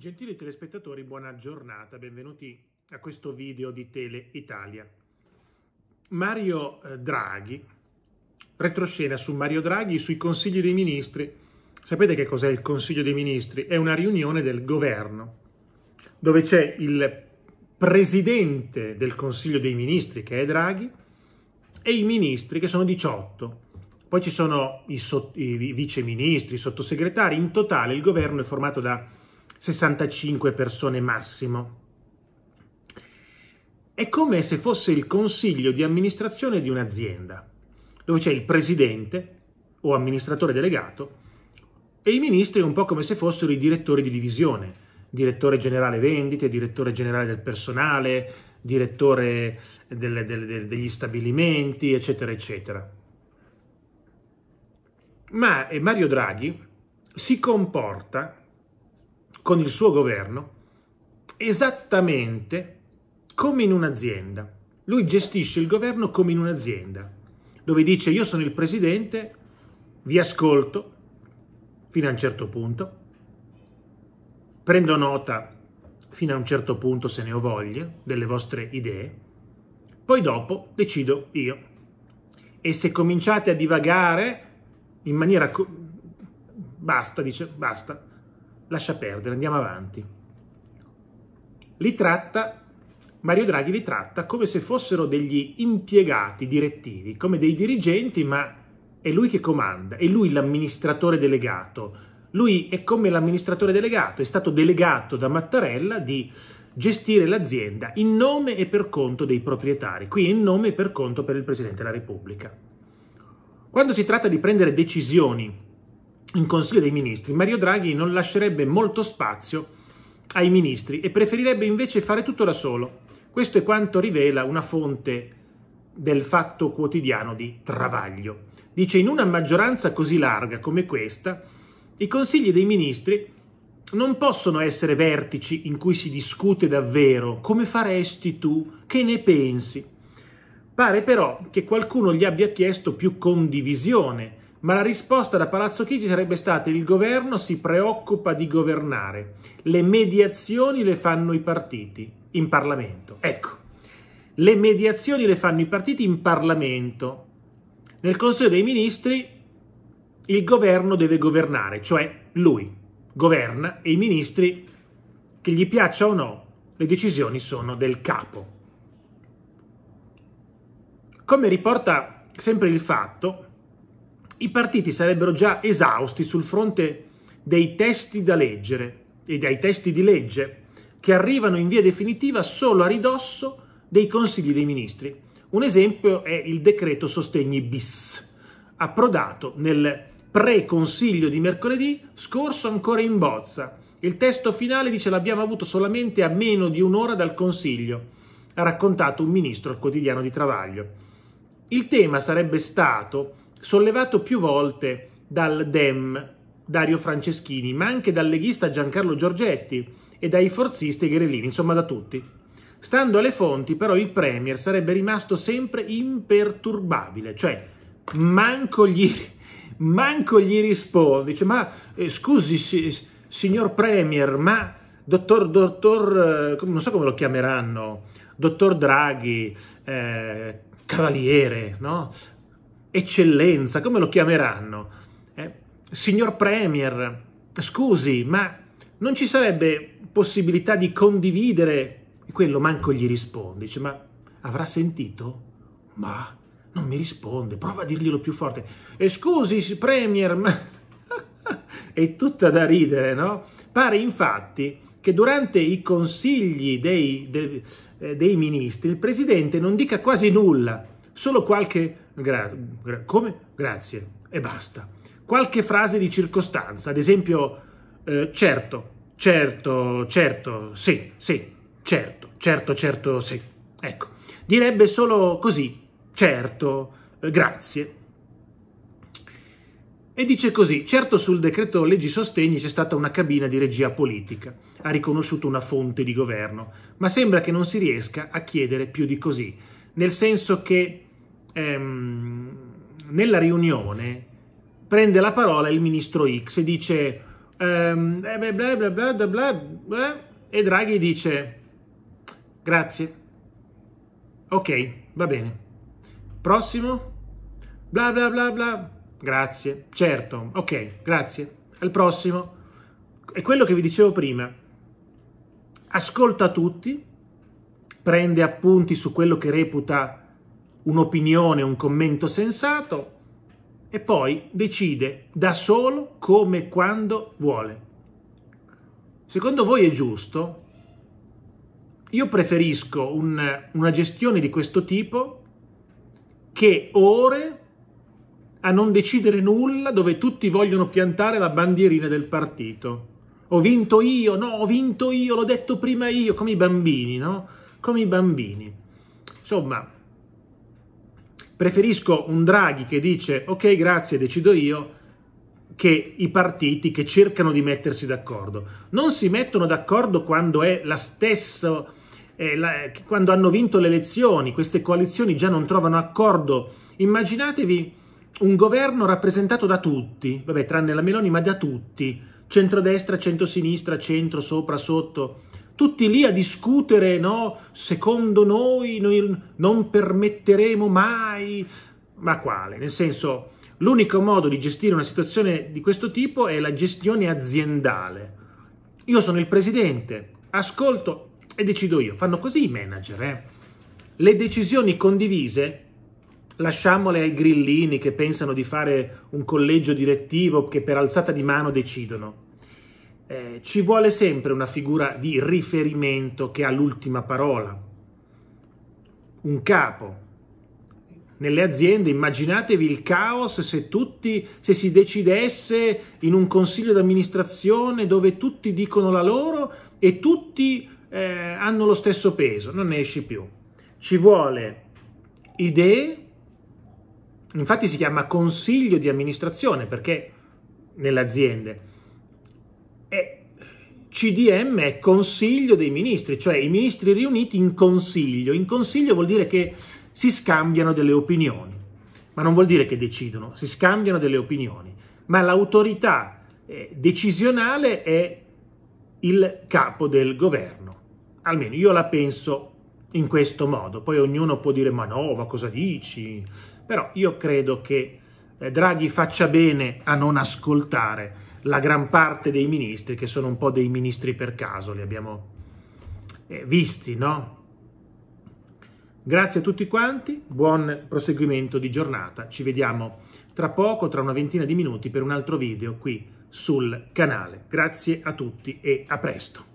Gentili telespettatori, buona giornata, benvenuti a questo video di Tele Italia. Mario Draghi, retroscena su Mario Draghi, sui consigli dei ministri. Sapete che cos'è il consiglio dei ministri? È una riunione del governo dove c'è il presidente del consiglio dei ministri, che è Draghi, e i ministri, che sono 18. Poi ci sono i viceministri, i sottosegretari. In totale il governo è formato da 65 persone massimo. È come se fosse il consiglio di amministrazione di un'azienda, dove c'è il presidente o amministratore delegato e i ministri, un po' come se fossero i direttori di divisione, direttore generale vendite, direttore generale del personale, direttore degli stabilimenti, eccetera, eccetera. Ma Mario Draghi si comporta con il suo governo esattamente come in un'azienda. Lui gestisce il governo come in un'azienda, dove dice: io sono il presidente, vi ascolto fino a un certo punto, prendo nota fino a un certo punto, se ne ho voglia, delle vostre idee, poi dopo decido io. E se cominciate a divagare in maniera... basta, dice, basta, lascia perdere, andiamo avanti. Li tratta, Mario Draghi li tratta come se fossero degli impiegati direttivi, come dei dirigenti, ma è lui che comanda, è lui l'amministratore delegato. Lui è come l'amministratore delegato, è stato delegato da Mattarella di gestire l'azienda in nome e per conto dei proprietari, qui in nome e per conto per il Presidente della Repubblica. Quando si tratta di prendere decisioni in Consiglio dei Ministri, Mario Draghi non lascerebbe molto spazio ai ministri e preferirebbe invece fare tutto da solo. Questo è quanto rivela una fonte del Fatto Quotidiano di Travaglio. Dice: in una maggioranza così larga come questa, i Consigli dei Ministri non possono essere vertici in cui si discute davvero come faresti tu, che ne pensi. Pare però che qualcuno gli abbia chiesto più condivisione, ma la risposta da Palazzo Chigi sarebbe stata: il governo si preoccupa di governare, le mediazioni le fanno i partiti in Parlamento. Ecco, le mediazioni le fanno i partiti in Parlamento. Nel Consiglio dei Ministri il governo deve governare, cioè lui governa e i ministri, che gli piaccia o no, le decisioni sono del capo. Come riporta sempre il Fatto, i partiti sarebbero già esausti sul fronte dei testi da leggere e dai testi di legge che arrivano in via definitiva solo a ridosso dei consigli dei ministri. Un esempio è il decreto sostegni bis, approdato nel pre-consiglio di mercoledì scorso ancora in bozza. Il testo finale, dice, l'abbiamo avuto solamente a meno di un'ora dal consiglio, ha raccontato un ministro al quotidiano di Travaglio. Il tema sarebbe stato sollevato più volte dal Dem Dario Franceschini, ma anche dal leghista Giancarlo Giorgetti e dai forzisti Gherilini, insomma da tutti. Stando alle fonti, però, il premier sarebbe rimasto sempre imperturbabile, cioè manco gli risponde. Dice: ma scusi signor premier, ma dottor, non so come lo chiameranno, dottor Draghi, cavaliere, no? Eccellenza, come lo chiameranno? Signor premier, scusi, ma non ci sarebbe possibilità di condividere? E quello manco gli risponde. Dice: ma avrà sentito? Ma non mi risponde, prova a dirglielo più forte. Scusi premier, ma... è tutta da ridere, no? Pare infatti che durante i consigli dei ministri il presidente non dica quasi nulla, solo qualche grazie e basta, qualche frase di circostanza, ad esempio certo, sì, certo, sì. Ecco, direbbe solo così, certo, grazie. E dice così: certo, sul decreto leggi sostegni c'è stata una cabina di regia politica, ha riconosciuto una fonte di governo, ma sembra che non si riesca a chiedere più di così, nel senso che nella riunione prende la parola il ministro X e dice: e Draghi dice grazie, ok, va bene, prossimo, bla bla bla bla, grazie, certo, ok, grazie, al prossimo. È quello che vi dicevo prima, ascolta tutti, prende appunti su quello che reputa un'opinione, un commento sensato e poi decide da solo come e quando vuole. Secondo voi è giusto? Io preferisco una gestione di questo tipo che ore a non decidere nulla, dove tutti vogliono piantare la bandierina del partito. Ho vinto io, no, ho vinto io, l'ho detto prima io, come i bambini, no? Come i bambini. Insomma, preferisco un Draghi che dice ok, grazie, decido io, che i partiti che cercano di mettersi d'accordo. Non si mettono d'accordo quando è la stessa, quando hanno vinto le elezioni, queste coalizioni già non trovano accordo. Immaginatevi un governo rappresentato da tutti, vabbè, tranne la Meloni, ma da tutti, centrodestra, centrosinistra, centro, sopra, sotto, tutti lì a discutere, no, secondo noi non permetteremo mai, ma quale? Nel senso, l'unico modo di gestire una situazione di questo tipo è la gestione aziendale. Io sono il presidente, ascolto e decido io. Fanno così i manager, eh? Le decisioni condivise lasciamole ai grillini che pensano di fare un collegio direttivo che per alzata di mano decidono. Ci vuole sempre una figura di riferimento che ha l'ultima parola. Un capo. Nelle aziende immaginatevi il caos se si decidesse in un consiglio d'amministrazione dove tutti dicono la loro e tutti hanno lo stesso peso. Non ne esci più. Ci vuole idee. Infatti si chiama consiglio di amministrazione perché nelle aziende CDM è consiglio dei ministri, cioè i ministri riuniti in consiglio. In consiglio vuol dire che si scambiano delle opinioni, ma non vuol dire che decidono, si scambiano delle opinioni. Ma l'autorità decisionale è il capo del governo, almeno io la penso in questo modo. Poi ognuno può dire ma no, ma cosa dici? Però io credo che Draghi faccia bene a non ascoltare la gran parte dei ministri, che sono un po' dei ministri per caso, li abbiamo visti, no? Grazie a tutti quanti, buon proseguimento di giornata, ci vediamo tra poco, tra una ventina di minuti, per un altro video qui sul canale. Grazie a tutti e a presto.